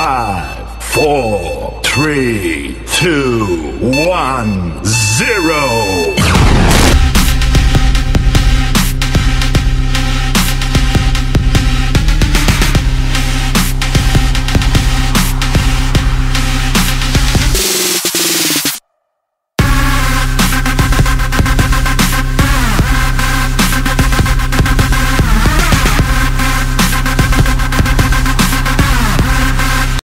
5, 4, 3, 2, 1, 0.